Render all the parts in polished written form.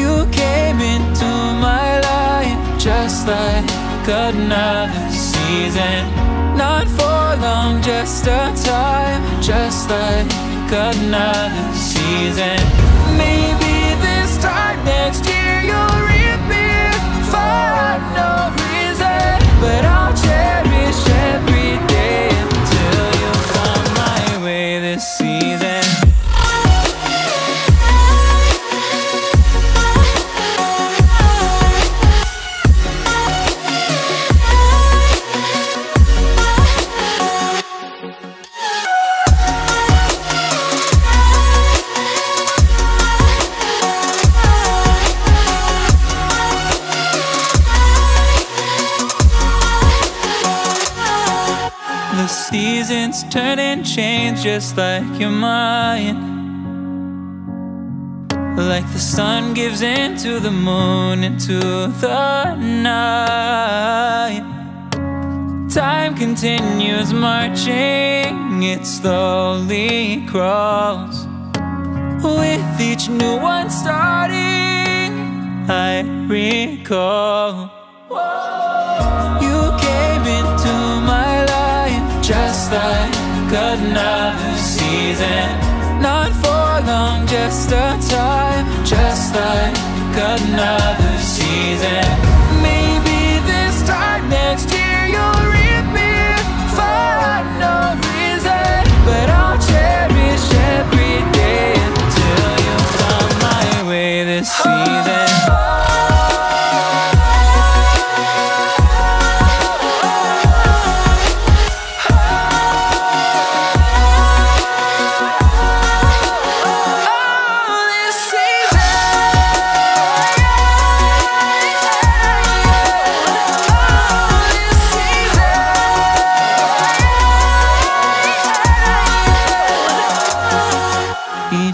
You came into my life just like another season. Not for long, just a time, just like another season. Maybe this time next year you'll reappear for no reason, but I'll cherish every day until you find my way this season. The seasons turn and change just like your mind. Like the sun gives into the moon, into the night. Time continues marching, it slowly crawls. With each new one starting, I recall. You came into my life just like another season. Not for long, just a time, just like another season. Maybe this time next year you'll reappear for no reason, but I'll cherish every day until you find my way this season.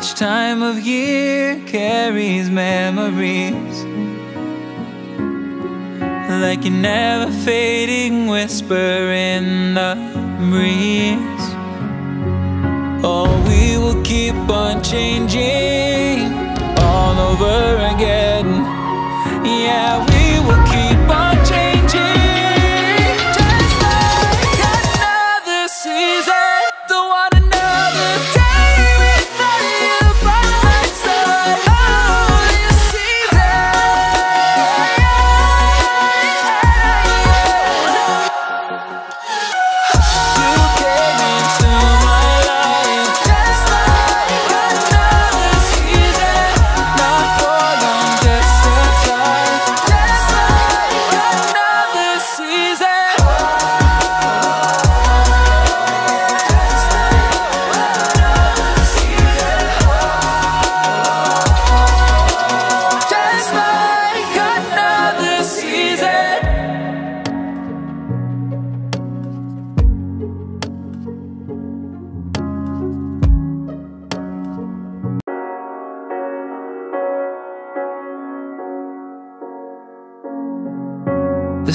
Each time of year carries memories, like an ever-fading whisper in the breeze. Oh, we will keep on changing all over again. Yeah, we will keep on changing just like another season. Don't want another day. The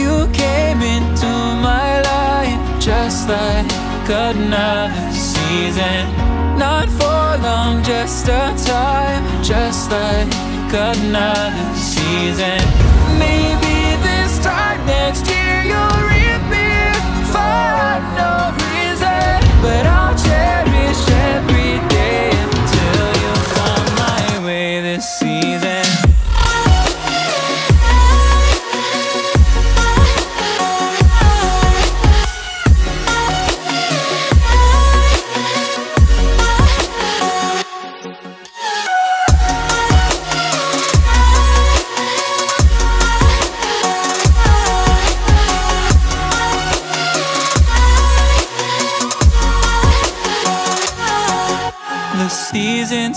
You came into my life just like another season. Not for long, just a time, just like another season. Maybe this time next year you'll reappear for no reason, but I'll cherish every day until you find my way this season.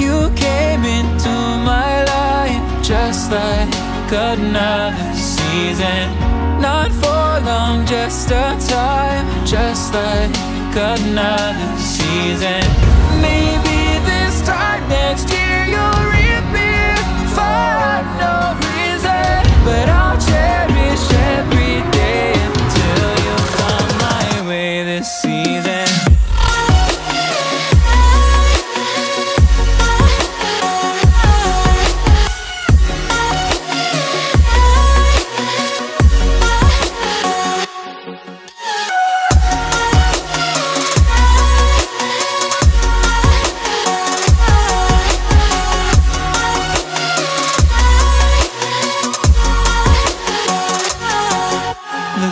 You came into my life just like another season, not for long, just a time. Just like another season. Maybe this time next year you'll reappear for no reason, but I'll cherish every day until you come my way this season.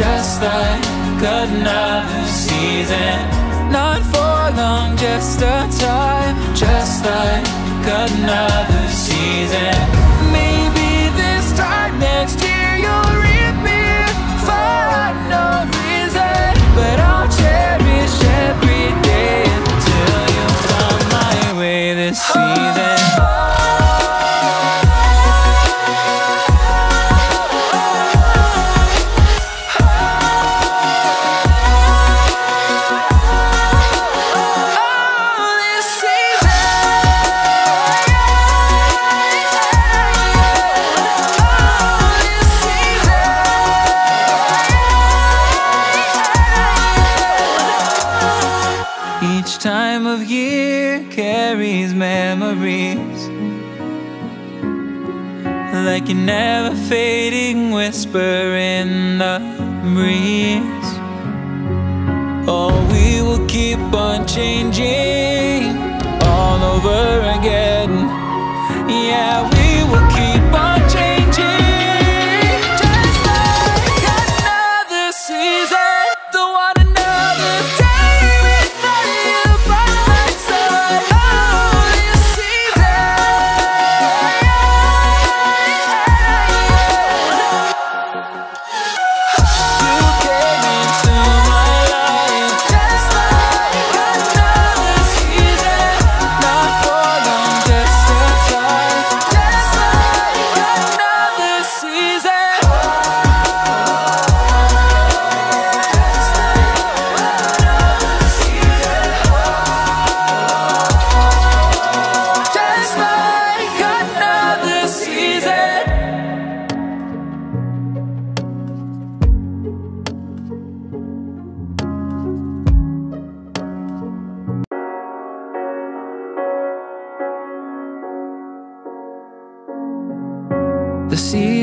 Just like another season, not for long, just a time. Just like another season. Maybe this time next year you'll reappear for no reason, but I'll cherish every day until you come my way this season. of year carries memories like an ever-fading whisper in the breeze. Oh, we will keep on changing all over again. Yeah, we will keep on changing, just like another season, though on another day without you by my side. Oh, this season you came into my life, just like another season, not for long, just a time, just like another season. The seasons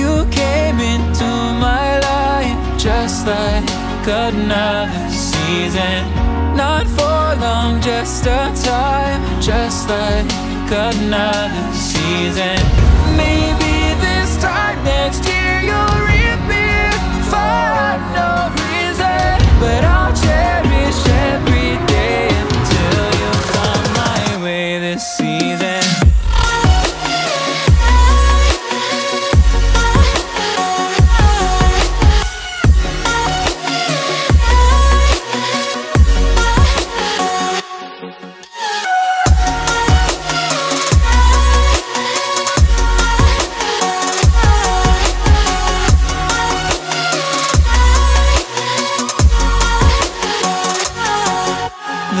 You came into my life just like another season, not for long, just a time, just like another season. Maybe this time next year you'll reappear for no reason, but I'll cherish every day until you come my way this season.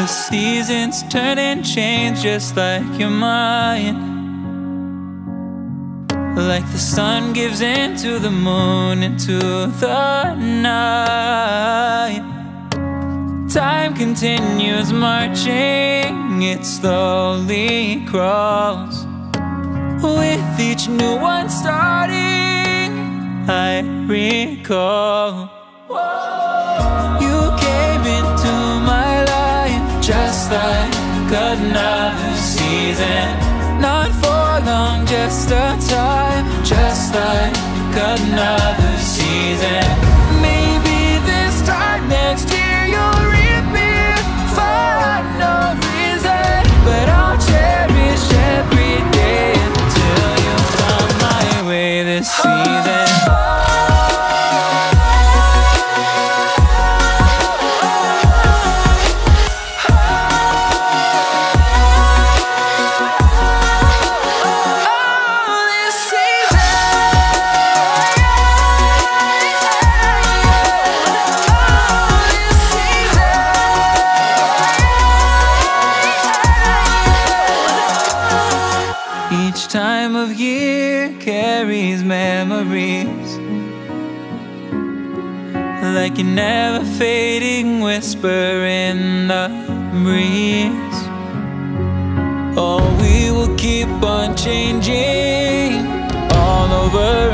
The seasons turn and change just like your mind, like the sun gives in to the moon, into the night. Time continues marching, it slowly crawls. With each new one starting, I recall. You came into my life just like another season, not for long, just a time, just like another season. Maybe this time next year you'll reappear for no reason, but I'll cherish every day until you find my way this season. Each time of year carries memories like an ever-fading whisper in the breeze. Oh, we will keep on changing all over